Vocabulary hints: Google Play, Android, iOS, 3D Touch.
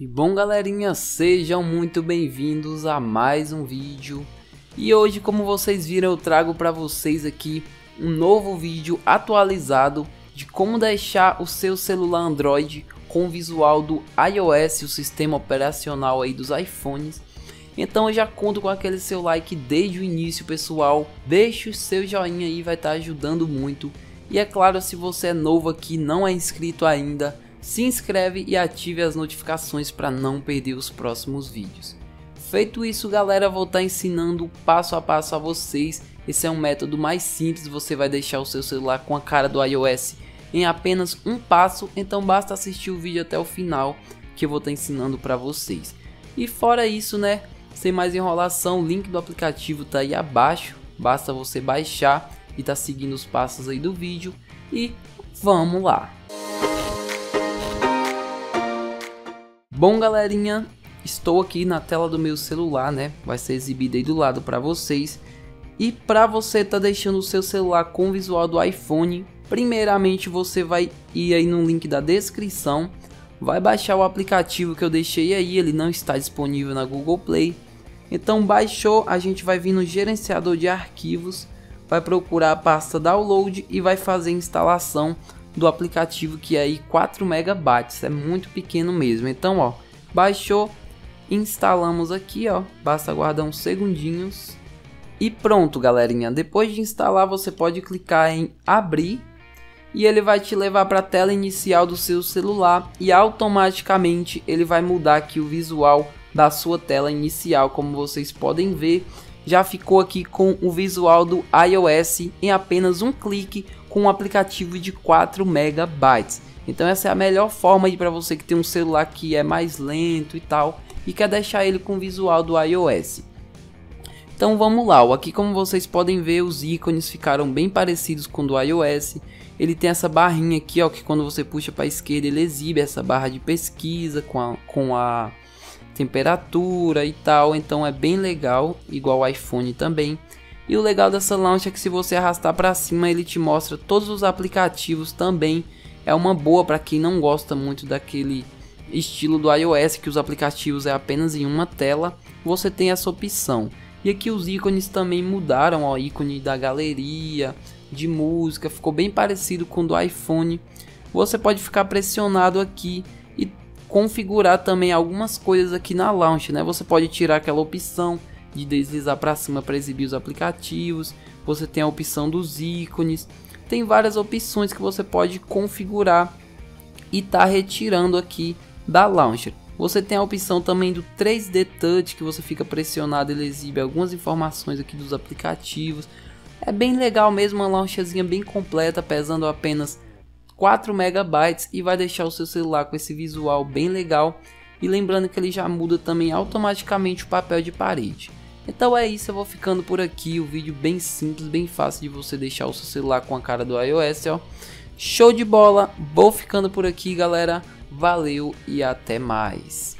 E bom, galerinha, sejam muito bem-vindos a mais um vídeo. E hoje, como vocês viram, eu trago para vocês aqui um novo vídeo atualizado de como deixar o seu celular Android com o visual do iOS, o sistema operacional aí dos iPhones. Então eu já conto com aquele seu like desde o início, pessoal. Deixe o seu joinha aí, vai estar ajudando muito. E é claro, se você é novo aqui, não é inscrito ainda, se inscreve e ative as notificações para não perder os próximos vídeos. Feito isso, galera, vou estar ensinando passo a passo a vocês. Esse é um método mais simples, você vai deixar o seu celular com a cara do iOS em apenas um passo. Então basta assistir o vídeo até o final que eu vou estar ensinando para vocês. E fora isso, né, sem mais enrolação, o link do aplicativo tá aí abaixo, basta você baixar e tá seguindo os passos aí do vídeo. E vamos lá! Bom, galerinha, estou aqui na tela do meu celular, né? Vai ser exibido aí do lado para vocês. E para você tá deixando o seu celular com o visual do iPhone, primeiramente você vai ir aí no link da descrição, vai baixar o aplicativo que eu deixei aí, ele não está disponível na Google Play. Então baixou, a gente vai vir no gerenciador de arquivos, vai procurar a pasta download e vai fazer a instalação do aplicativo, que é aí 4 megabytes, é muito pequeno mesmo. Então, ó, baixou, instalamos aqui, ó, basta aguardar uns segundinhos e pronto, galerinha. Depois de instalar, você pode clicar em abrir e ele vai te levar para a tela inicial do seu celular e automaticamente ele vai mudar aqui o visual da sua tela inicial. Como vocês podem ver, já ficou aqui com o visual do iOS em apenas um clique, com um aplicativo de 4 megabytes. Então essa é a melhor forma aí para você que tem um celular que é mais lento e tal e quer deixar ele com o visual do iOS. Então vamos lá, aqui como vocês podem ver, os ícones ficaram bem parecidos com o do iOS. Ele tem essa barrinha aqui, ó, que quando você puxa para a esquerda ele exibe essa barra de pesquisa com a temperatura e tal. Então é bem legal, igual o iPhone também. E o legal dessa launch é que se você arrastar para cima ele te mostra todos os aplicativos também. É uma boa para quem não gosta muito daquele estilo do iOS, que os aplicativos é apenas em uma tela, você tem essa opção. E aqui os ícones também mudaram, ó, ícone da galeria, de música, ficou bem parecido com o do iPhone. Você pode ficar pressionado aqui e configurar também algumas coisas aqui na launch, né? Você pode tirar aquela opção de deslizar para cima para exibir os aplicativos, você tem a opção dos ícones, tem várias opções que você pode configurar e tá retirando aqui da launcher. Você tem a opção também do 3D Touch, que você fica pressionado, ele exibe algumas informações aqui dos aplicativos. É bem legal mesmo, uma launcherzinha bem completa, pesando apenas 4 megabytes e vai deixar o seu celular com esse visual bem legal. E lembrando que ele já muda também automaticamente o papel de parede. Então é isso, eu vou ficando por aqui, o vídeo bem simples, bem fácil de você deixar o seu celular com a cara do iOS, ó. Show de bola, vou ficando por aqui, galera. Valeu e até mais.